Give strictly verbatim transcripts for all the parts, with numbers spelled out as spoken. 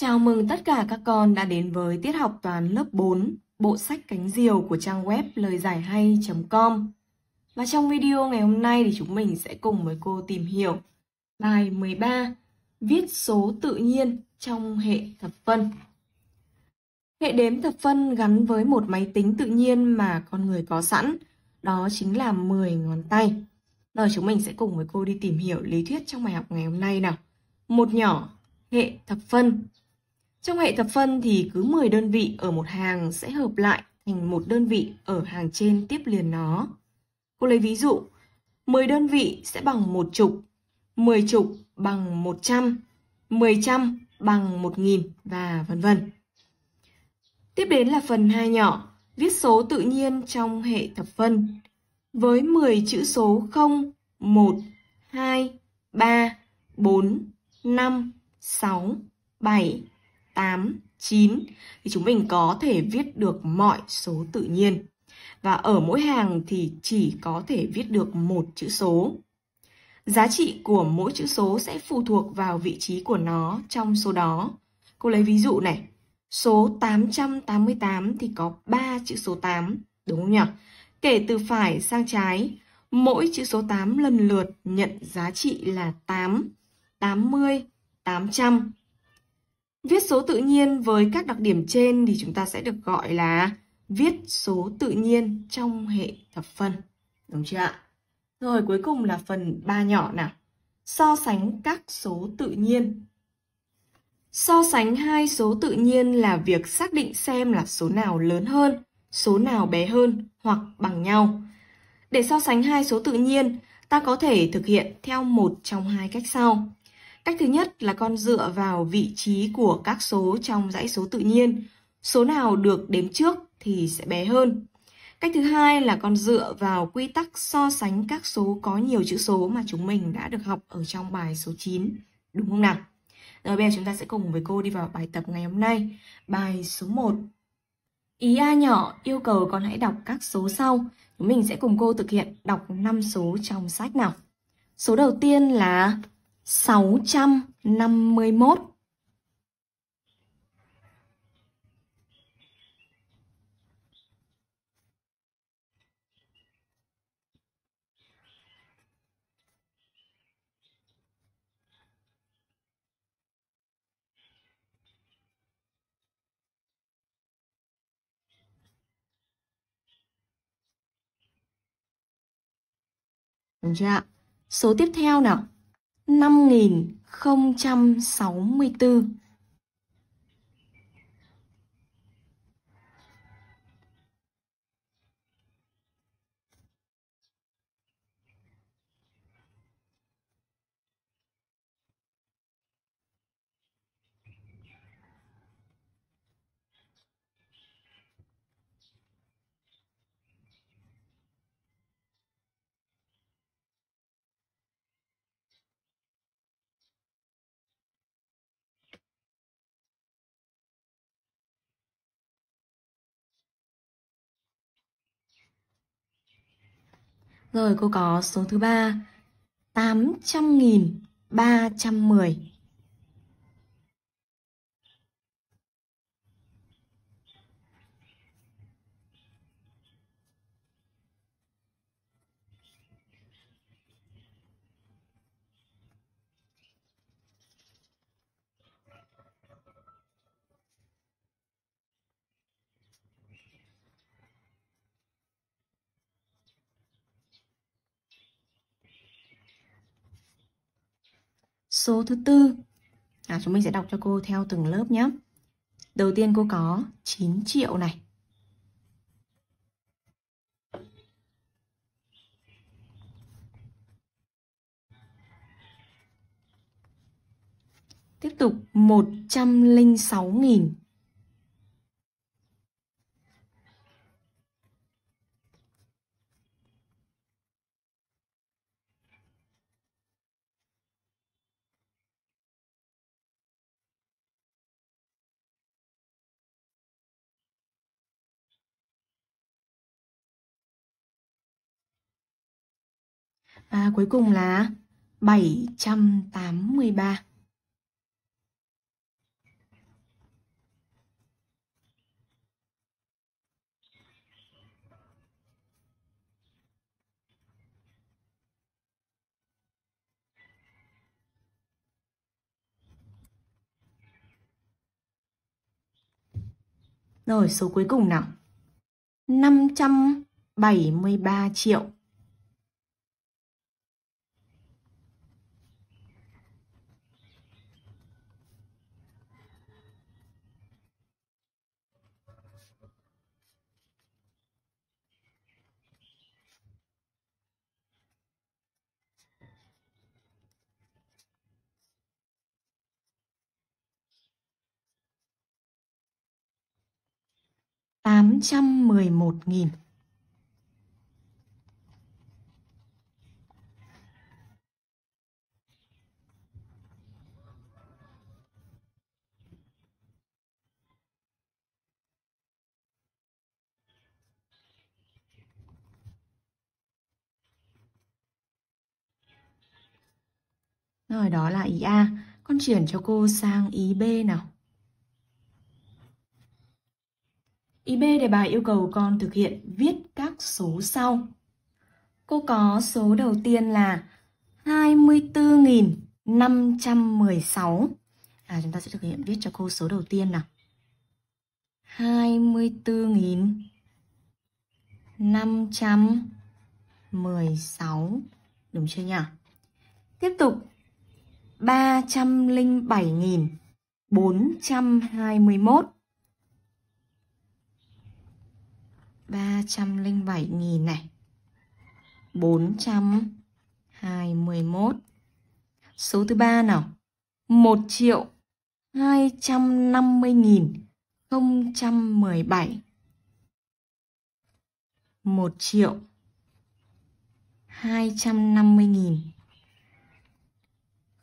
Chào mừng tất cả các con đã đến với tiết học toán lớp bốn, bộ sách Cánh Diều của trang web lời giải hay chấm com. Và trong video ngày hôm nay thì chúng mình sẽ cùng với cô tìm hiểu bài mười ba, viết số tự nhiên trong hệ thập phân. Hệ đếm thập phân gắn với một máy tính tự nhiên mà con người có sẵn, đó chính là mười ngón tay. Rồi chúng mình sẽ cùng với cô đi tìm hiểu lý thuyết trong bài học ngày hôm nay nào. Một nhỏ, hệ thập phân. Trong hệ thập phân thì cứ mười đơn vị ở một hàng sẽ hợp lại thành một đơn vị ở hàng trên tiếp liền nó. Cô lấy ví dụ, mười đơn vị sẽ bằng một chục, mười chục bằng một trăm, mười trăm bằng một nghìn và vân vân. Tiếp đến là phần hai nhỏ, viết số tự nhiên trong hệ thập phân. Với mười chữ số không, một, hai, ba, bốn, năm, sáu, bảy, tám, chín thì chúng mình có thể viết được mọi số tự nhiên. Và ở mỗi hàng thì chỉ có thể viết được một chữ số. Giá trị của mỗi chữ số sẽ phụ thuộc vào vị trí của nó trong số đó. Cô lấy ví dụ này, số tám trăm tám mươi tám thì có ba chữ số tám, đúng không nhỉ? Kể từ phải sang trái, mỗi chữ số tám lần lượt nhận giá trị là tám, tám mươi, tám trăm. Viết số tự nhiên với các đặc điểm trên thì chúng ta sẽ được gọi là viết số tự nhiên trong hệ thập phân. Đúng chưa ạ? Rồi cuối cùng là phần ba nhỏ nào. So sánh các số tự nhiên. So sánh hai số tự nhiên là việc xác định xem là số nào lớn hơn, số nào bé hơn hoặc bằng nhau. Để so sánh hai số tự nhiên, ta có thể thực hiện theo một trong hai cách sau. Cách thứ nhất là con dựa vào vị trí của các số trong dãy số tự nhiên. Số nào được đếm trước thì sẽ bé hơn. Cách thứ hai là con dựa vào quy tắc so sánh các số có nhiều chữ số mà chúng mình đã được học ở trong bài số chín. Đúng không nào? Rồi bây giờ chúng ta sẽ cùng với cô đi vào bài tập ngày hôm nay. Bài số một. Ý A nhỏ yêu cầu con hãy đọc các số sau. Chúng mình sẽ cùng cô thực hiện đọc năm số trong sách nào. Số đầu tiên là sáu trăm năm mươi mốt. Đúng chưa ạ? Số tiếp theo nào. năm nghìn không trăm sáu mươi tư. Rồi cô có số thứ ba, tám trăm nghìn ba trăm mười. Số thứ tư, à, chúng mình sẽ đọc cho cô theo từng lớp nhé. Đầu tiên cô có chín triệu này. Tiếp tục một trăm lẻ sáu nghìn. Và cuối cùng là bảy trăm tám mươi ba. Rồi số cuối cùng nào. năm trăm bảy mươi ba triệu. tám trăm mười một nghìn. Rồi đó là ý A. Con chuyển cho cô sang ý B nào. Ý B đề bài yêu cầu con thực hiện viết các số sau. Cô có số đầu tiên là hai mươi tư nghìn năm trăm mười sáu. À, chúng ta sẽ thực hiện viết cho cô số đầu tiên nào. hai mươi tư nghìn năm trăm mười sáu. Đúng chưa nhỉ? Tiếp tục ba trăm lẻ bảy nghìn bốn trăm hai mươi mốt. ba trăm lẻ bảy nghìn này, bốn trăm hai mươi mốt. Số thứ ba nào, một triệu hai trăm năm mươi nghìn không trăm mười bảy. một triệu hai trăm năm mươi nghìn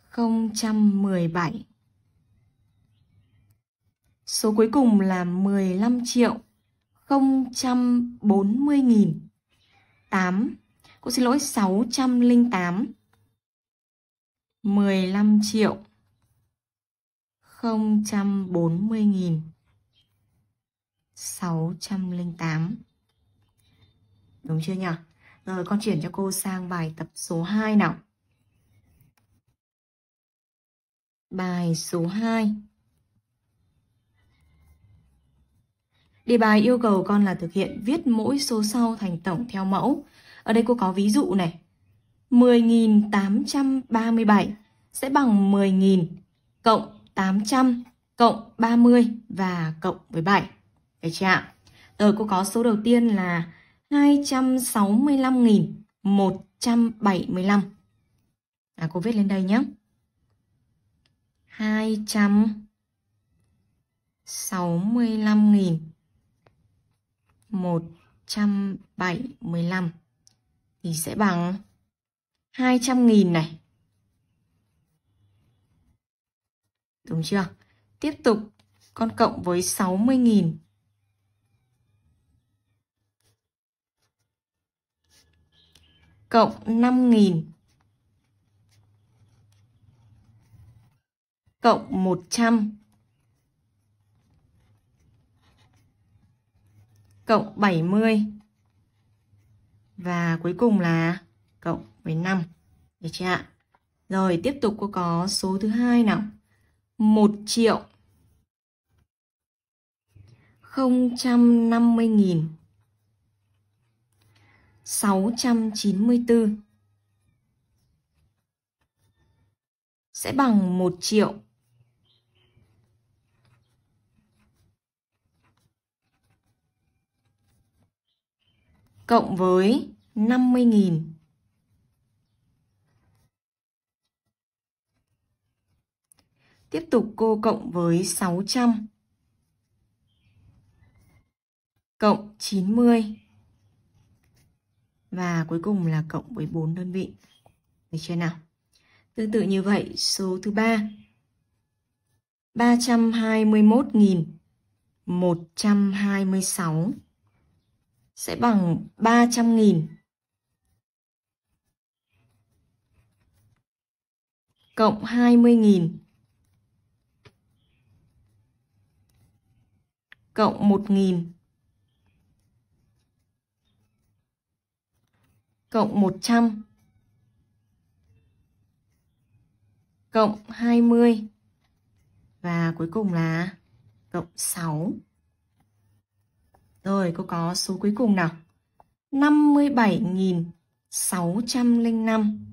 không trăm mười bảy. Số cuối cùng là mười lăm triệu không trăm bốn mươi nghìn tám. Cô xin lỗi, sáu trăm lẻ tám. mười lăm triệu không trăm bốn mươi nghìn sáu trăm lẻ tám. Đúng chưa nhỉ? Rồi con chuyển cho cô sang bài tập số hai nào. Bài số hai. Đề bài yêu cầu con là thực hiện viết mỗi số sau thành tổng theo mẫu. Ở đây cô có ví dụ này. mười nghìn tám trăm ba mươi bảy sẽ bằng mười nghìn cộng tám trăm cộng ba mươi và cộng mười bảy. Được chưa ạ? Rồi cô có số đầu tiên là hai trăm sáu mươi lăm nghìn một trăm bảy mươi lăm. À, cô viết lên đây nhé. hai trăm sáu mươi lăm nghìn một trăm bảy mươi lăm thì sẽ bằng hai trăm nghìn này. Đúng chưa? Tiếp tục con cộng với sáu mươi nghìn. Cộng năm nghìn. Cộng một trăm. Cộng bảy mươi. Và cuối cùng là cộng mười lăm. Được chưa ạ? Rồi tiếp tục cô có số thứ hai nào. một triệu không trăm năm mươi nghìn sáu trăm chín mươi tư sẽ bằng một triệu cộng với năm mươi nghìn. Tiếp tục cô cộng với sáu trăm. Cộng chín mươi. Và cuối cùng là cộng với bốn đơn vị. Được chưa nào? Tương tự như vậy, số thứ ba. ba trăm hai mươi mốt nghìn một trăm hai mươi sáu. Sẽ bằng ba trăm nghìn cộng hai mươi nghìn cộng một nghìn cộng một trăm cộng hai mươi và cuối cùng là cộng sáu. Rồi, cô có số cuối cùng nào. năm mươi bảy nghìn sáu trăm linh năm.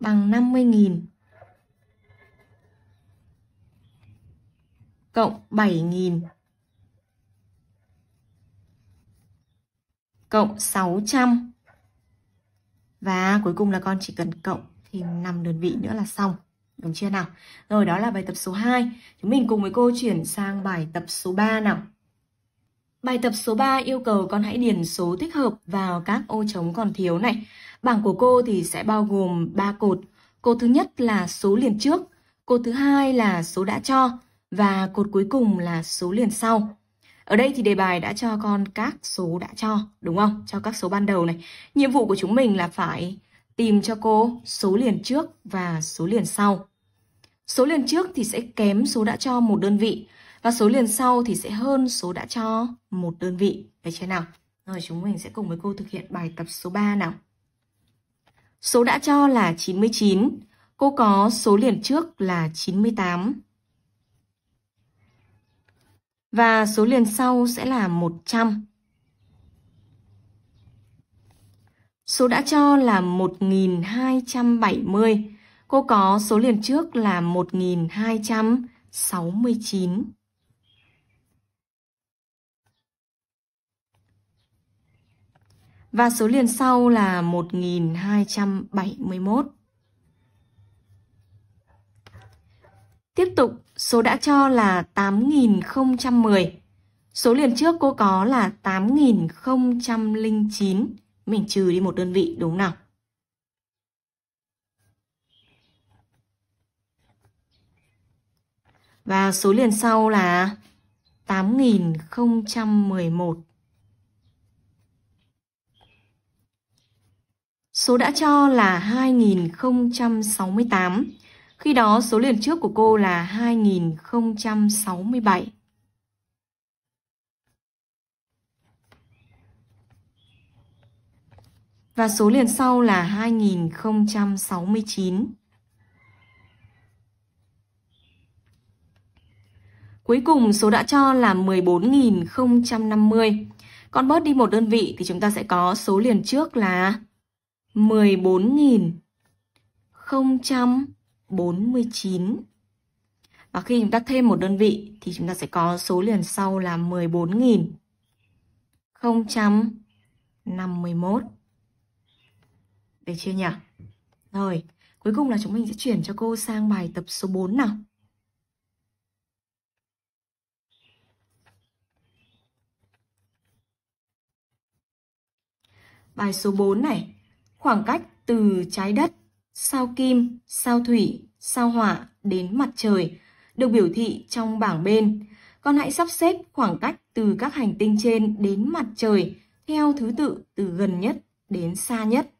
Bằng năm mươi nghìn cộng bảy nghìn cộng sáu trăm. Và cuối cùng là con chỉ cần cộng thêm năm đơn vị nữa là xong. Đúng chưa nào? Rồi, đó là bài tập số hai. Chúng mình cùng với cô chuyển sang bài tập số ba nào. Bài tập số ba yêu cầu con hãy điền số tích hợp vào các ô trống còn thiếu này. Bảng của cô thì sẽ bao gồm ba cột. Cột thứ nhất là số liền trước, cột thứ hai là số đã cho và cột cuối cùng là số liền sau. Ở đây thì đề bài đã cho con các số đã cho, đúng không? Cho các số ban đầu này. Nhiệm vụ của chúng mình là phải tìm cho cô số liền trước và số liền sau. Số liền trước thì sẽ kém số đã cho một đơn vị và số liền sau thì sẽ hơn số đã cho một đơn vị. Đấy chưa nào? Rồi, chúng mình sẽ cùng với cô thực hiện bài tập số ba nào. Số đã cho là chín mươi chín, cô có số liền trước là chín mươi tám. Và số liền sau sẽ là một trăm. Số đã cho là một nghìn hai trăm bảy mươi. Cô có số liền trước là một nghìn hai trăm sáu mươi chín. Và số liền sau là một nghìn hai trăm bảy mươi mốt. Tiếp tục, số đã cho là tám nghìn không trăm mười. Số liền trước cô có là tám nghìn không trăm linh chín. Mình trừ đi một đơn vị, đúng nào? Và số liền sau là tám nghìn không trăm mười một. Số đã cho là hai nghìn không trăm sáu mươi tám. Khi đó số liền trước của cô là hai nghìn không trăm sáu mươi bảy. Và số liền sau là hai nghìn không trăm sáu mươi chín. Cuối cùng số đã cho là mười bốn nghìn không trăm năm mươi. Còn bớt đi một đơn vị thì chúng ta sẽ có số liền trước là mười bốn nghìn không trăm bốn mươi chín. Và khi chúng ta thêm một đơn vị thì chúng ta sẽ có số liền sau là mười bốn nghìn không trăm năm mươi mốt. Được chưa nhỉ? Rồi, cuối cùng là chúng mình sẽ chuyển cho cô sang bài tập số bốn nào. Bài số bốn này, khoảng cách từ trái đất, sao Kim, sao Thủy, sao Hỏa đến mặt trời được biểu thị trong bảng bên. Con hãy sắp xếp khoảng cách từ các hành tinh trên đến mặt trời theo thứ tự từ gần nhất đến xa nhất.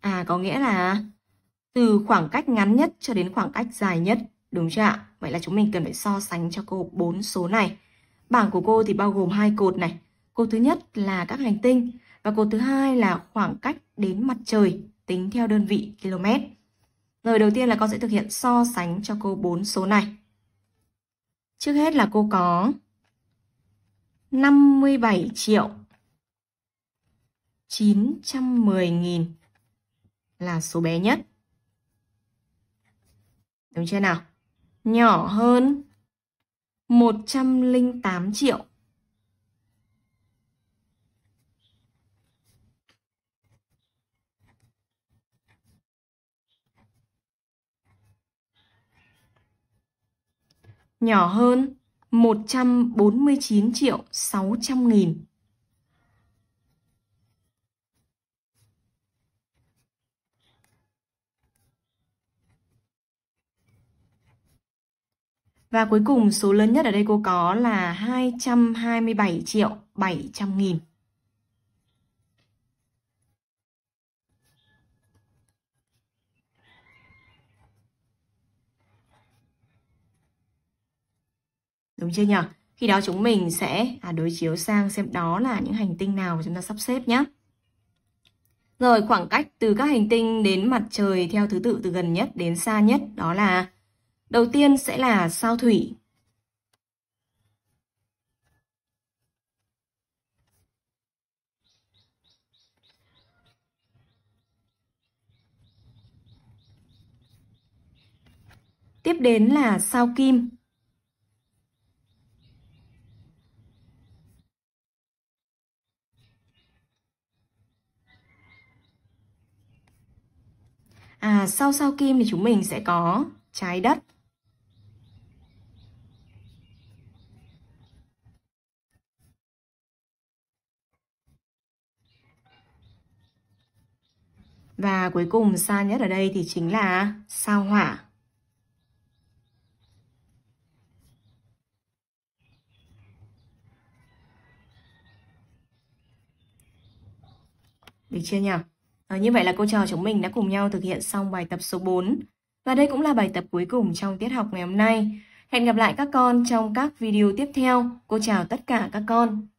À, có nghĩa là từ khoảng cách ngắn nhất cho đến khoảng cách dài nhất, đúng chưa ạ? Vậy là chúng mình cần phải so sánh cho cô bốn số này. Bảng của cô thì bao gồm hai cột này. Cột thứ nhất là các hành tinh và cột thứ hai là khoảng cách đến mặt trời tính theo đơn vị km. Rồi, đầu tiên là con sẽ thực hiện so sánh cho cô bốn số này. Trước hết là cô có năm mươi bảy triệu chín trăm mười nghìn là số bé nhất. Đúng chưa nào? Nhỏ hơn một trăm linh tám triệu. Nhỏ hơn một trăm bốn mươi chín triệu sáu trăm nghìn. Và cuối cùng số lớn nhất ở đây cô có là hai trăm hai mươi bảy triệu bảy trăm nghìn. Đúng chưa nhỉ? Khi đó chúng mình sẽ à, đối chiếu sang xem đó là những hành tinh nào chúng ta sắp xếp nhé. Rồi, khoảng cách từ các hành tinh đến mặt trời theo thứ tự từ gần nhất đến xa nhất đó là Đầu tiên sẽ là sao Thủy. Tiếp đến là sao Kim. À, sau sao Kim thì chúng mình sẽ có Trái Đất. Và cuối cùng xa nhất ở đây thì chính là sao Hỏa. Được chưa nhỉ? À, như vậy là cô trò chúng mình đã cùng nhau thực hiện xong bài tập số bốn. Và đây cũng là bài tập cuối cùng trong tiết học ngày hôm nay. Hẹn gặp lại các con trong các video tiếp theo. Cô chào tất cả các con.